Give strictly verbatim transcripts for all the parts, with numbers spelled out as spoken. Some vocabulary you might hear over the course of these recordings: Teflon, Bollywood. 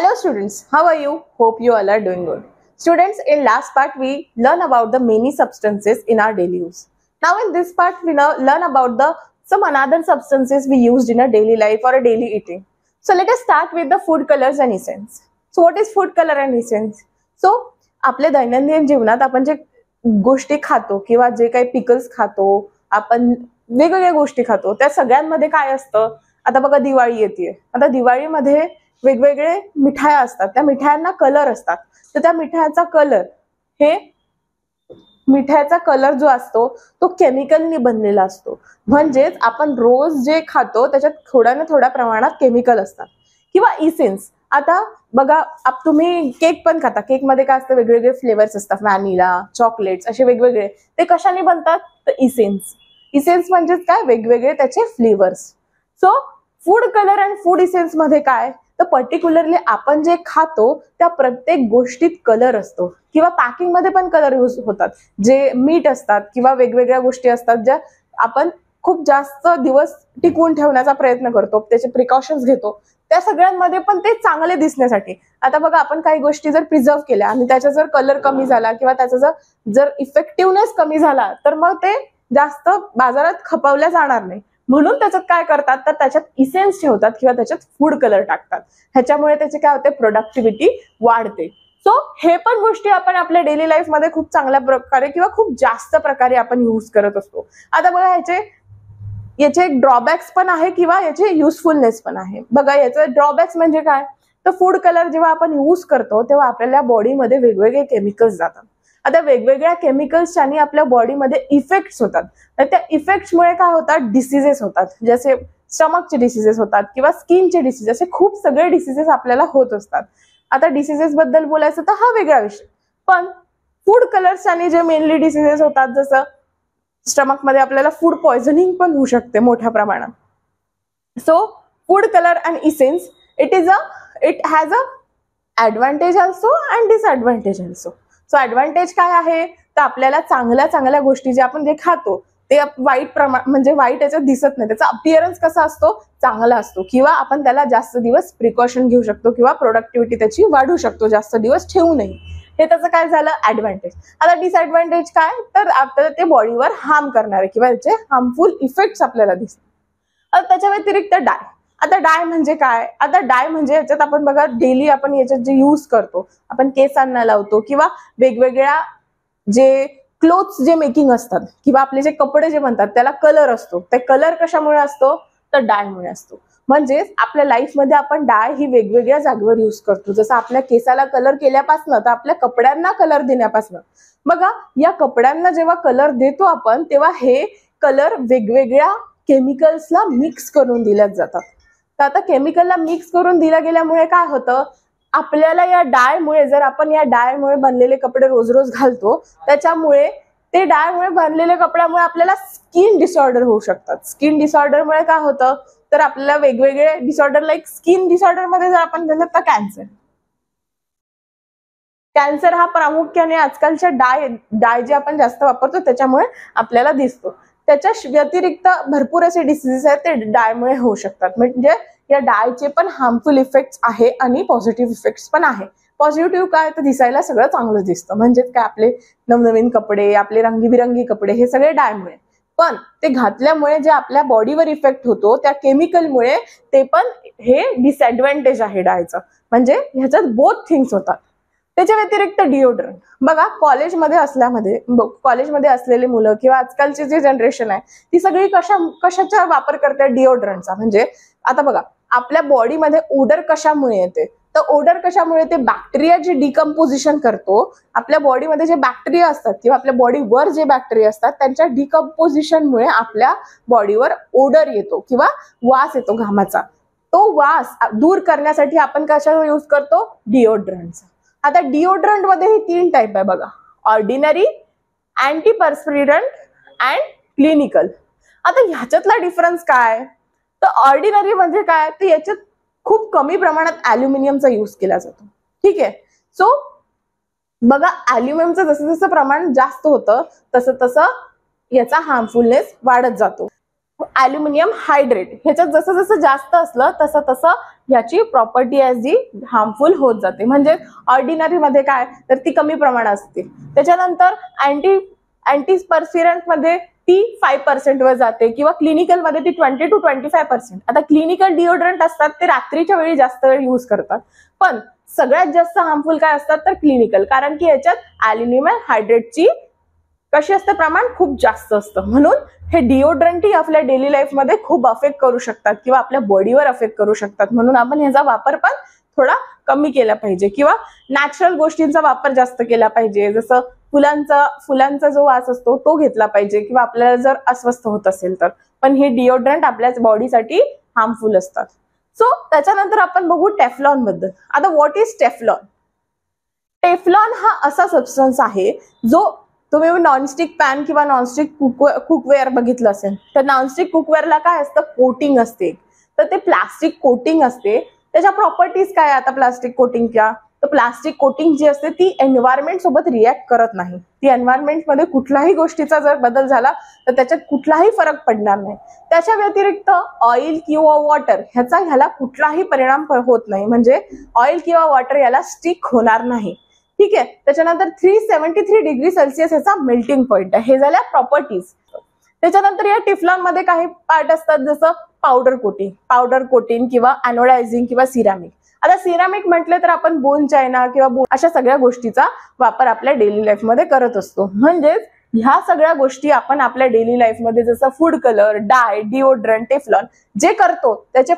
Hello students, how are you? Hope you all are doing good. Students, in last part we learn about the many substances in our daily use. Now in this part we now learn about the some another substances we used in our daily life or a daily eating. So let us start with the food colors and essence. So what is food color and essence? So आपले दैनंदिन जीवनात आपण जे गोष्टी खातो किंवा जे काही pickles खातो आपण वेगवेगळ्या गोष्टी खातो त्या सगळ्यांमध्ये काय असतं. आता बघा दिवाळी येते. आता दिवाळीमध्ये वेगवेगळे मिठाई असतात. त्या मिठायांना कलर असतात. तर त्या मिठाईचा कलर हे मिठाईचा कलर जो असतो तो केमिकलने बनलेला असतो. म्हणजेच आपण रोज जे खातो त्याच्यात थोड्या ना थोड्या प्रमाणात केमिकल असतात. किंवा इसेन्स. आता बघा तुम्ही केक पण खाता. केक मध्ये काय असतं वेगवेगळे फ्लेवर्स असतात. व्हॅनिला चॉकलेट्स असे वेगवेगळे. ते कशाने बनतात तर इसेन्स. इसेन्स म्हणजे काय वेगवेगळे त्याचे flavours. So food colour and food essence मध्ये काय तर पर्टिक्युलरली आपण जे खातो त्या प्रत्येक गोष्टीत कलर असतो. किंवा पॅकिंग मध्ये पण कलर यूज होतात. जे मीठ असतात किंवा वेगवेगळ्या गोष्टी असतात ज्या आपण खूप जास्त दिवस टिकवून ठेवण्याचा प्रयत्न करतो त्याचे प्रिकॉशन्स घेतो त्या सगळ्यांमध्ये पण ते चांगले दिसण्यासाठी. आता बघा आपण काही गोष्टी जर प्रिझर्व्ह केल्या आणि त्याचा जर कलर कमी झाला किंवा त्याचा जर जर इफेक्टिव्हनेस कमी झाला तर मग ते जास्त बाजारात खपवल्या जाणार नाही. म्हणून त्याच्यात काय करतात तर त्याच्यात इसेन्स ठेवतात किंवा त्याच्यात फूड कलर टाकतात. ह्याच्यामुळे त्याचे काय होते प्रोडक्टिव्हिटी वाढते. सो हे पण गोष्टी आपण आपल्या डेली लाईफमध्ये खूप चांगल्या प्रकारे किंवा खूप जास्त प्रकारे आपण यूज करत असतो. आता बघा ह्याचे याचे ड्रॉबॅक्स पण आहे किंवा याचे युजफुलनेस पण आहे. बघा याचं ड्रॉबॅक्स म्हणजे काय तर फूड कलर जेव्हा आपण यूज करतो तेव्हा आपल्याला बॉडीमध्ये वेगवेगळे केमिकल्स जातात. आता वेगवेगळ्या केमिकल्सच्यानी आपल्या बॉडीमध्ये इफेक्ट्स होतात. तर त्या इफेक्ट्समुळे काय होतात डिसिजेस होतात. जसे स्टमकचे डिसिजेस होतात किंवा स्किनचे डिसिजेस असे खूप सगळे डिसिजेस आपल्याला होत असतात. आता डिसिजेस बद्दल बोलायचं तर हा वेगळा विषय. पण फूड कलर्सच्यानी जे मेनली डिसिजेस होतात जसं स्टमक मध्ये आपल्याला फूड पॉइझनिंग पण होऊ शकते मोठ्या प्रमाणात. So food colour and essence it is a it has a advantage also and disadvantage also. So advantage काय आहे तर आपल्याला चांगल्या चांगल्या गोष्टी जे आपण जे खातो ते वाईट प्रमाण म्हणजे वाईट याच्यात दिसत नाही. त्याचा अपिअरन्स कसा असतो चांगला असतो किंवा आपण त्याला जास्त दिवस प्रिकॉशन घेऊ शकतो किंवा प्रोडक्टिव्हिटी त्याची वाढू शकतो जास्त दिवस ठेवू नये. हे त्याचं काय झालं ॲडव्हान्टेज. आता डिसॲडव्हान्टेज काय तर आपल्याला ते बॉडीवर हार्म करणारे किंवा त्याचे हार्मफुल इफेक्ट्स आपल्याला दिसतात. आता त्याच्या व्यतिरिक्त डाय. आता डाय म्हणजे काय आता डाय म्हणजे याच्यात आपण बघा डेली आपण याच्यात जे यूज करतो आपण केसांना लावतो किंवा वेगवेगळ्या जे क्लोथ्स जे मेकिंग असतात किंवा आपले जे कपडे जे बनतात त्याला कलर असतो. ते कलर कशामुळे असतो तर डायमुळे असतो. म्हणजेच आपल्या लाईफमध्ये आपण डाय ही वेगवेगळ्या जागेवर यूज करतो. जसं आपल्या केसाला कलर केल्यापासून तर आपल्या कपड्यांना कलर देण्यापासून. बघा या कपड्यांना जेव्हा कलर देतो आपण तेव्हा हे कलर वेगवेगळ्या केमिकल्सला मिक्स करून दिल्या जातात. तर आता केमिकलला मिक्स करून दिल्या गेल्यामुळे काय होतं आपल्याला या डायमुळे जर आपण या डायमुळे बनलेले कपडे रोज रोज घालतो त्याच्यामुळे ते डायमुळे बनलेल्या कपड्यामुळे आपल्याला स्किन डिसऑर्डर होऊ शकतात. स्किन डिसऑर्डरमुळे काय होतं तर आपल्याला वेगवेगळे डिसऑर्डर लाईक स्किन डिसऑर्डर मध्ये जर आपण गेलो तर कॅन्सर कॅन्सर हा प्रामुख्याने आजकालच्या डाय डाय जे आपण जास्त वापरतो त्याच्यामुळे आपल्याला दिसतो. त्याच्या व्यतिरिक्त भरपूर असे डिसीजेस आहेत ते डायमुळे होऊ शकतात. म्हणजे या डायचे पण हार्मफुल इफेक्ट्स आहे आणि पॉझिटिव्ह इफेक्ट्स पण आहे. पॉझिटिव्ह काय तर दिसायला सगळं चांगलं दिसतं. म्हणजेच काय आपले नवनवीन कपडे आपले रंगीबिरंगी कपडे हे सगळे डायमुळे. पण ते घातल्यामुळे जे आपल्या बॉडीवर इफेक्ट होतो त्या केमिकलमुळे ते पण हे डिसएडव्हान्टेज आहे डायचं. म्हणजे ह्याच्यात बोथ थिंग्स होतात. त्याच्या व्यतिरिक्त डिओड्रंट. बघा कॉलेजमध्ये असल्यामध्ये कॉलेजमध्ये असलेले मुलं किंवा आजकालची जी जनरेशन आहे ती सगळी कशा कशाचा वापर करते डिओड्रंटचा. म्हणजे आता बघा आपल्या बॉडीमध्ये ओडर कशामुळे येते तर ओडर कशामुळे ते बॅक्टेरिया जे डिकम्पोजिशन करतो आपल्या बॉडीमध्ये जे बॅक्टेरिया असतात किंवा आपल्या बॉडीवर जे बॅक्टेरिया असतात त्यांच्या डिकम्पोजिशनमुळे आपल्या बॉडीवर ओडर येतो किंवा वास येतो घामाचा. तो वास दूर करण्यासाठी आपण कशाचा यूज करतो डिओड्रंटचा. आता डिओड्रंट मध्ये हे तीन टाईप आहे बघा ऑर्डिनरी अँटीपर्स्पिरंट अँड क्लिनिकल. आता ह्याच्यातला डिफरन्स काय तर ऑर्डिनरी म्हणजे काय तर याच्यात खूप कमी प्रमाणात ॲल्युमिनियमचा यूज केला जातो. ठीक आहे. सो बघा ॲल्युमिनियमचं जसं जसं प्रमाण जास्त होतं तसं तसं याचा हार्मफुलनेस वाढत जातो. ॲल्युमिनियम हायड्रेट ह्याच्यात जसं जसं जास्त असलं तसं तसं ह्याची प्रॉपर्टी आहे जी हार्मफुल होत जाते। म्हणजे ऑर्डिनरी मध्ये काय तर ती कमी प्रमाणात असते, त्याच्यानंतर अँटी अँटीस्पर्सिरंट मध्ये ती पाच पर्सेंट वर जाते किंवा क्लिनिकल मध्ये ती वीस टू पंचवीस पर्सेंट। आता क्लिनिकल डिओड्रंट असतात ते रात्रीच्या वेळी जास्त वेळ यूज करतात, पण सगळ्यात जास्त हार्मफुल काय असतात तर क्लिनिकल, कारण की याच्यात ॲल्युमिनियम हायड्रेटची कशी असते प्रमाण खूप जास्त असतं। म्हणून हे डिओड्रंट ही आपल्या डेली लाईफ मध्ये खूप अफेक्ट करू शकतात किंवा आपल्या बॉडीवर अफेक्ट करू शकतात, म्हणून आपण याचा वापर पण थोडा कमी केला पाहिजे किंवा नॅचरल गोष्टींचा वापर जास्त केला पाहिजे। जसं फुलांचा फुलांचा जो वास असतो तो घेतला पाहिजे किंवा आपल्याला जर अस्वस्थ होत असेल तर, पण हे डिओड्रंट आपल्या बॉडीसाठी हार्मफुल असतात। सो त्याच्यानंतर आपण बघू टेफ्लॉन बद्दल। आता व्हॉट इज टेफ्लॉन? टेफ्लॉन हा असा सबस्टन्स आहे जो तुम्ही नॉनस्टिक पॅन किंवा नॉनस्टिक कुकवेअर बघितलं असेल तर नॉनस्टिक कुकवेअरला काय असतं कोटिंग असते, तर ते प्लास्टिक कोटिंग असते। त्याच्या प्रॉपर्टीज काय आता प्लास्टिक कोटिंगच्या, तर प्लास्टिक कोटिंग जी असते ती एन्व्हायरमेंट सोबत रिॲक्ट करत नाही, ती एन्व्हायरमेंट मध्ये कुठलाही गोष्टीचा जर बदल झाला तर त्याच्यात कुठलाही फरक पडणार नाही। त्याच्या व्यतिरिक्त ऑइल किंवा वॉटर ह्याचा ह्याला कुठलाही परिणाम होत नाही, म्हणजे ऑइल किंवा वॉटर याला स्टिक होणार नाही, ठीक आहे। त्याच्यानंतर तीनशे सत्त्याहत्तर डिग्री सेल्सिअस ह्याचा मेल्टिंग पॉइंट आहे, हे झाल्या प्रॉपर्टीज। त्याच्यानंतर या टेफ्लॉन मध्ये काही पार्ट असतात जसं पावडर कोटिंग पावडर कोटिंग किंवा एनोडायझिंग किंवा सिरामिक। आता सिरामिक म्हटलं तर आपण बोन चायना किंवा अशा सगळ्या गोष्टीचा वापर आपल्या डेली लाईफ मध्ये करत असतो, म्हणजेच ह्या सगळ्या गोष्टी आपण आपल्या डेली लाईफ मध्ये जसं food colour, dye, deodorant, Teflon जे करतो त्याचे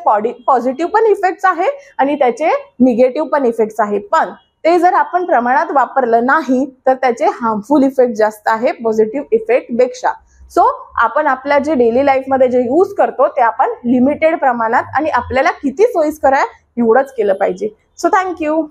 पॉझिटिव्ह पण इफेक्ट्स आहे आणि त्याचे निगेटिव्ह पण इफेक्ट्स आहे, पण ते जर आपण प्रमाणात वापरलं नाही तर त्याचे हार्मफुल इफेक्ट जास्त आहे पॉझिटिव्ह इफेक्ट पेक्षा। सो आपण आपल्या जे डेली लाईफ मध्ये जे यूज करतो ते आपण लिमिटेड प्रमाणात आणि आपल्याला किती सोयीस्कर आहे एवढंच केलं पाहिजे। So thank you.